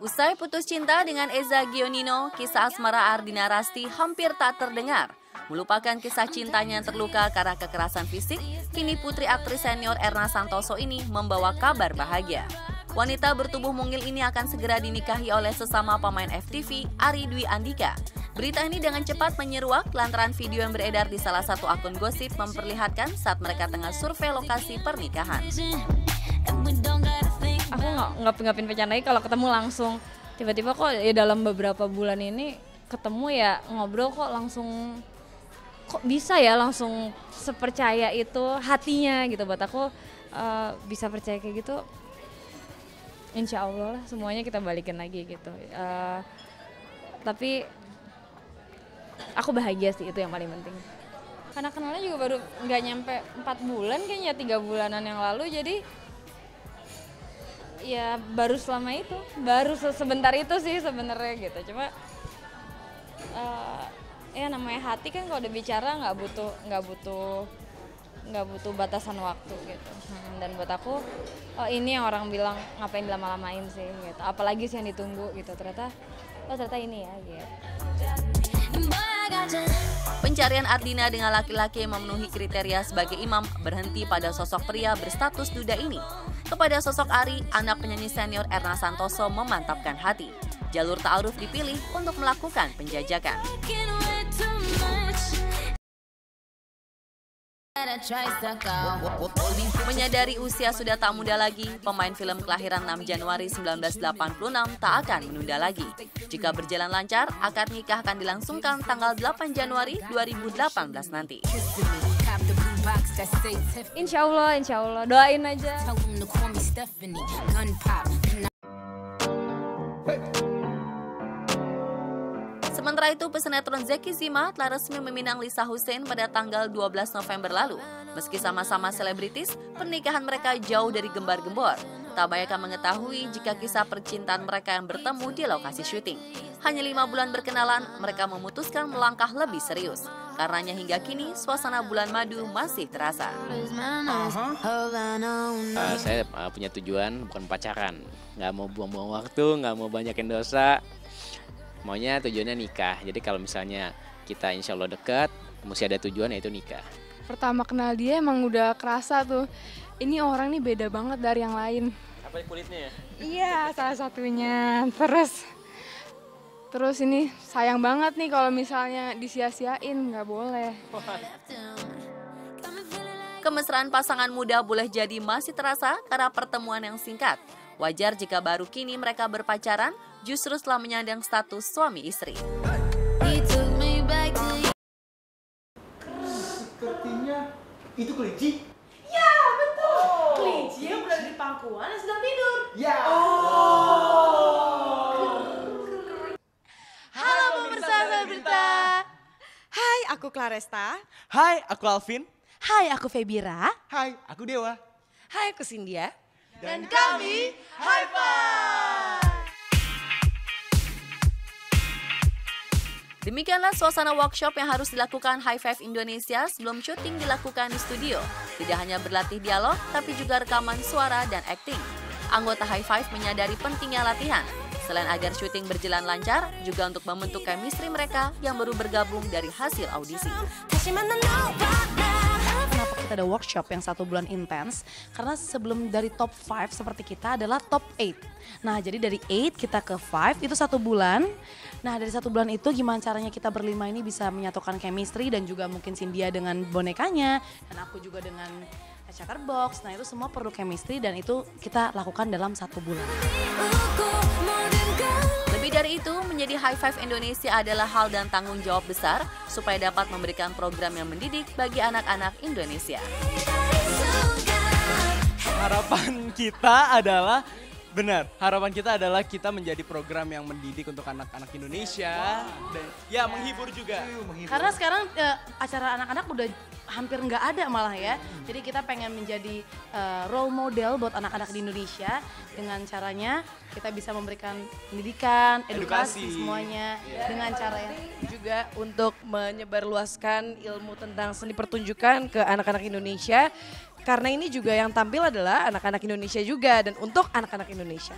Usai putus cinta dengan Eza Gionino, kisah asmara Ardina Rasti hampir tak terdengar. Melupakan kisah cintanya yang terluka karena kekerasan fisik, kini putri aktris senior Erna Santoso ini membawa kabar bahagia. Wanita bertubuh mungil ini akan segera dinikahi oleh sesama pemain FTV Ari Dwi Andika. Berita ini dengan cepat menyeruak lantaran video yang beredar di salah satu akun gosip memperlihatkan saat mereka tengah survei lokasi pernikahan. Aku nggak rencanai kalau ketemu langsung, tiba-tiba kok ya dalam beberapa bulan ini ketemu ya ngobrol kok langsung, kok bisa ya langsung sepercaya itu hatinya gitu. Buat aku bisa percaya kayak gitu, insya Allah lah semuanya kita balikin lagi gitu. Tapi aku bahagia sih, itu yang paling penting. Karena kenalnya juga baru nggak nyampe 4 bulan kayaknya, 3 bulanan yang lalu, jadi ya baru selama itu, baru sebentar itu sih sebenarnya gitu. Cuma ya namanya hati kan kalau udah bicara nggak butuh batasan waktu gitu. Dan buat aku ini yang orang bilang ngapain lama-lamain sih gitu. Apalagi sih yang ditunggu gitu, ternyata ini ya gitu. Pencarian Ardina dengan laki-laki yang memenuhi kriteria sebagai imam berhenti pada sosok pria berstatus duda ini. Kepada sosok Ari, anak penyanyi senior Erna Santoso memantapkan hati. Jalur ta'aruf dipilih untuk melakukan penjajakan. Menyadari usia sudah tak muda lagi, pemain film kelahiran 6 Januari 1986 tak akan menunda lagi. Jika berjalan lancar, akad nikah akan dilangsungkan tanggal 8 Januari 2018 nanti. Insya Allah, doain aja. Sementara itu, pesinetron Zeki Zima telah resmi meminang Lisa Hussein pada tanggal 12 November lalu. Meski sama-sama selebritis, pernikahan mereka jauh dari gembar-gembor. Tak banyak yang mengetahui jika kisah percintaan mereka yang bertemu di lokasi syuting. Hanya 5 bulan berkenalan, mereka memutuskan melangkah lebih serius. Karenanya hingga kini, suasana bulan madu masih terasa. Saya punya tujuan, bukan pacaran. Nggak mau buang-buang waktu, nggak mau banyakin dosa. Maunya tujuannya nikah. Jadi kalau misalnya kita insya Allah dekat, mesti ada tujuan, yaitu nikah. Pertama kenal dia emang udah kerasa tuh, ini orang nih beda banget dari yang lain. Apa di kulitnya ya? Iya, salah satunya. Terus ini sayang banget nih kalau misalnya disia-siain, nggak boleh. Kemesraan pasangan muda boleh jadi masih terasa karena pertemuan yang singkat. Wajar jika baru kini mereka berpacaran, justru setelah menyandang status suami istri. Sepertinya itu kelinci. Ya betul. Kelinci yang berada di pangkuan dan sedang tidur. Ya. Halo pemirsa Berita. Hai, aku Claresta. Hai, aku Alvin. Hai, aku Febira. Hai, aku Dewa. Hai, aku Cindy. Dan kami High Five. Demikianlah suasana workshop yang harus dilakukan High Five Indonesia sebelum syuting dilakukan di studio. Tidak hanya berlatih dialog, tapi juga rekaman suara dan akting. Anggota High Five menyadari pentingnya latihan. Selain agar syuting berjalan lancar, juga untuk membentuk chemistry mereka yang baru bergabung dari hasil audisi. Kenapa kita ada workshop yang 1 bulan intens? Karena sebelum dari top 5 seperti kita adalah top 8. Nah, jadi dari 8 kita ke 5 itu 1 bulan. Nah, dari 1 bulan itu gimana caranya kita berlima ini bisa menyatukan chemistry, dan juga mungkin Cindy dengan bonekanya dan aku juga dengan Chaker Box. Nah, itu semua perlu chemistry dan itu kita lakukan dalam 1 bulan. Lebih dari itu, menjadi High Five Indonesia adalah hal dan tanggung jawab besar supaya dapat memberikan program yang mendidik bagi anak-anak Indonesia. Harapan kita adalah kita menjadi program yang mendidik untuk anak-anak Indonesia. Wow. Dan ya, menghibur juga. Karena sekarang acara anak-anak udah hampir nggak ada malah ya. Jadi kita pengen menjadi role model buat anak-anak di Indonesia. Dengan caranya kita bisa memberikan pendidikan, edukasi semuanya. Dengan cara yang juga untuk menyebarluaskan ilmu tentang seni pertunjukan ke anak-anak Indonesia. Karena ini juga yang tampil adalah anak-anak Indonesia juga dan untuk anak-anak Indonesia.